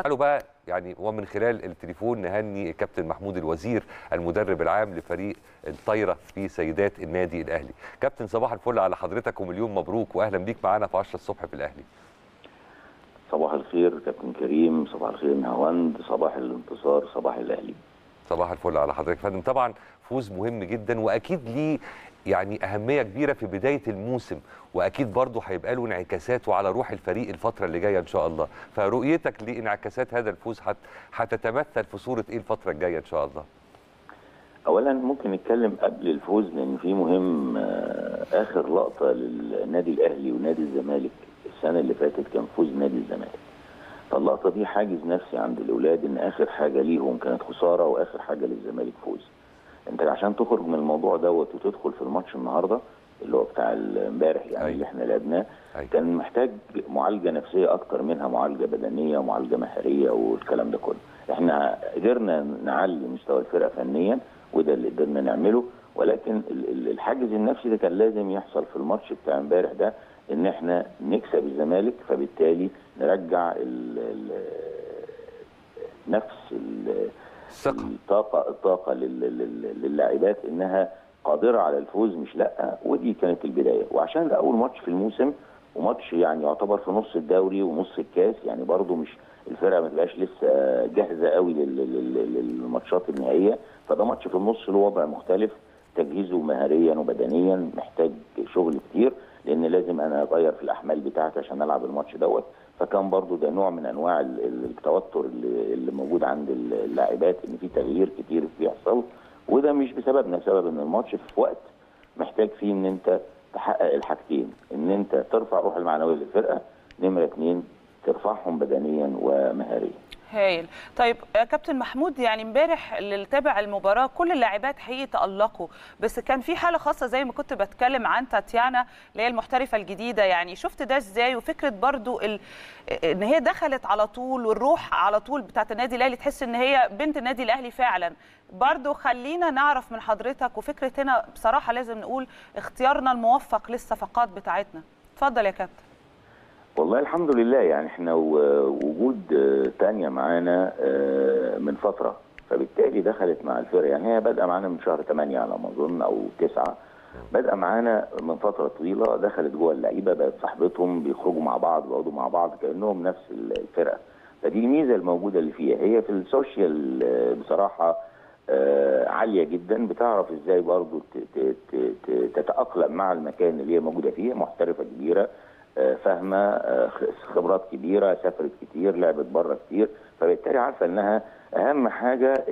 قالوا بقى يعني ومن خلال التليفون نهني الكابتن محمود الوزير المدرب العام لفريق الطايره في سيدات النادي الاهلي. كابتن صباح الفل على حضرتك ومليون مبروك واهلا بيك معانا في 10 الصبح في الاهلي. صباح الخير كابتن كريم، صباح الخير نهاوند، صباح الانتصار، صباح الاهلي. صباح الفل على حضرتك فندم. طبعا فوز مهم جدا واكيد ليه يعني اهميه كبيره في بدايه الموسم، واكيد برضه هيبقى له انعكاساته على روح الفريق الفتره اللي جايه ان شاء الله، فرؤيتك لانعكاسات هذا الفوز هتتمثل في صوره ايه الفتره الجايه ان شاء الله؟ اولا ممكن نتكلم قبل الفوز لان في مهم اخر لقطه للنادي الاهلي ونادي الزمالك السنه اللي فاتت كان فوز نادي الزمالك. فاللقطه دي حاجز نفسي عند الاولاد ان اخر حاجه ليهم كانت خساره واخر حاجه للزمالك فوز. انت عشان تخرج من الموضوع دوت وتدخل في الماتش النهارده اللي هو بتاع امبارح يعني اللي احنا لعبناه كان محتاج معالجه نفسيه اكتر منها معالجه بدنيه ومعالجه مهاريه والكلام ده كله. احنا قدرنا نعلي مستوى الفرقه فنيا وده اللي قدرنا نعمله، ولكن الحاجز النفسي ده كان لازم يحصل في الماتش بتاع امبارح ده ان احنا نكسب الزمالك، فبالتالي نرجع نفس الطاقه للاعبات انها قادره على الفوز مش لا، ودي كانت البدايه. وعشان ده اول ماتش في الموسم وماتش يعني يعتبر في نص الدوري ونص الكاس، يعني برضو مش الفرقه ما تبقاش لسه جاهزه قوي للماتشات النهائيه، فده ماتش في النص له وضع مختلف، تجهيزه مهاريا وبدنيا محتاج شغل كتير لان لازم انا اغير في الاحمال بتاعتي عشان العب الماتش دوت. فكان برضو ده نوع من انواع التوتر اللي موجود عند اللاعبات ان في تغيير كتير بيحصل، وده مش بسببنا، بسبب ان الماتش في وقت محتاج فيه ان انت تحقق الحاجتين، ان انت ترفع روح المعنويه للفرقه، نمره 2 ترفعهم بدنيا ومهاريا. هايل. طيب يا كابتن محمود، يعني امبارح اللي تابع المباراه كل اللاعبات حقيقي تألقوا، بس كان في حاله خاصه زي ما كنت بتكلم عن تاتيانا اللي هي المحترفه الجديده، يعني شفت ده ازاي؟ وفكره برضو ان هي دخلت على طول والروح على طول بتاعت النادي الاهلي، تحس ان هي بنت النادي الاهلي فعلا. برضو خلينا نعرف من حضرتك وفكره هنا بصراحه لازم نقول اختيارنا الموفق للصفقات بتاعتنا. اتفضل يا كابتن. والله الحمد لله، يعني احنا وجود تانية معانا من فترة، فبالتالي دخلت مع الفرقة، يعني هي بادئة معانا من شهر 8 على ما اظن او 9، بادئة معانا من فترة طويلة، دخلت جوه اللعيبة بقت صاحبتهم، بيخرجوا مع بعض بيقعدوا مع بعض كأنهم نفس الفرقة، فدي الميزة الموجودة اللي فيها. هي في السوشيال بصراحة عالية جدا، بتعرف ازاي برضو تتأقلم مع المكان اللي هي موجودة فيه، محترفة كبيرة فاهمه، خبرات كبيره، سافرت كتير، لعبت بره كتير، فبالتالي عارفه انها اهم حاجه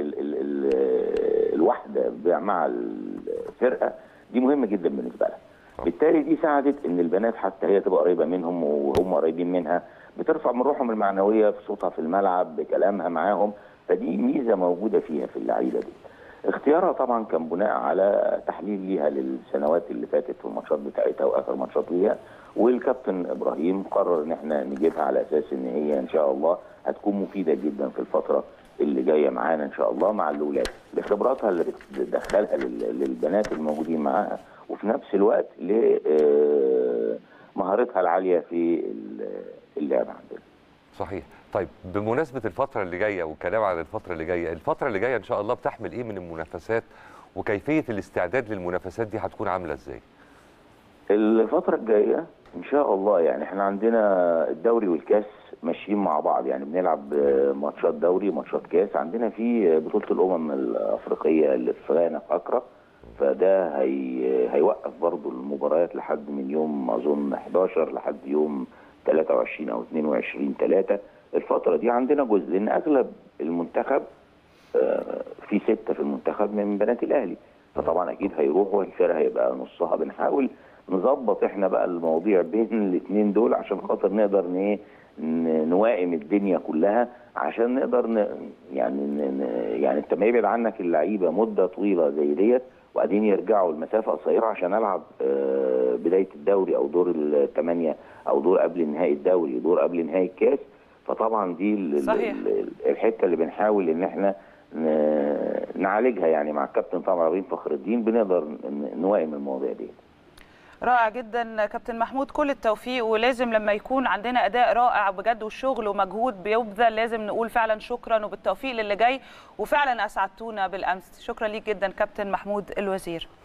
الوحده مع الفرقه دي مهمه جدا بالنسبه لها. بالتالي دي ساعدت ان البنات حتى هي تبقى قريبه منهم وهم قريبين منها، بترفع من روحهم المعنويه في صوتها في الملعب بكلامها معاهم، فدي ميزه موجوده فيها في اللعيبه دي. اختيارها طبعا كان بناء على تحليل ليها للسنوات اللي فاتت والماتشات بتاعتها واخر ماتشات ليها، والكابتن ابراهيم قرر ان احنا نجيبها على اساس ان هي ان شاء الله هتكون مفيده جدا في الفتره اللي جايه معانا ان شاء الله مع الاولاد، لخبراتها اللي بتدخلها للبنات الموجودين معاها، وفي نفس الوقت لمهارتها العاليه في اللعب عندنا. صحيح. طيب بمناسبة الفترة اللي جاية والكلام عن الفترة اللي جاية، الفترة اللي جاية إن شاء الله بتحمل إيه من المنافسات وكيفية الاستعداد للمنافسات دي هتكون عاملة إزاي؟ الفترة الجاية إن شاء الله يعني إحنا عندنا الدوري والكاس ماشيين مع بعض، يعني بنلعب ماتشات دوري ماتشات كاس، عندنا في بطولة الأمم الأفريقية اللي في غانا في أكرا، فده هيوقف برضو المباريات لحد من يوم أظن 11 لحد يوم 23 أو 22 3. الفترة دي عندنا جزء لأن أغلب المنتخب في 6 في المنتخب من بنات الأهلي، فطبعا أكيد هيروحوا الفرقة هيبقى نصها، بنحاول نظبط إحنا بقى المواضيع بين الاثنين دول عشان خاطر نقدر نوائم الدنيا كلها، عشان نقدر يعني أنت ما يبعد عنك اللعيبة مدة طويلة زي ديت وبعدين يرجعوا المسافة قصيرة عشان ألعب بداية الدوري أو دور ال8 أو دور قبل نهائي الدوري ودور قبل نهائي الكاس. فطبعا دي الحته اللي بنحاول ان احنا نعالجها، يعني مع الكابتن طبعا عبد الحميد فخر الدين بنقدر نوائم المواضيع دي. رائع جدا كابتن محمود، كل التوفيق. ولازم لما يكون عندنا اداء رائع بجد والشغل ومجهود بيبذل لازم نقول فعلا شكرا وبالتوفيق للي جاي، وفعلا اسعدتونا بالامس. شكرا ليك جدا كابتن محمود الوزير.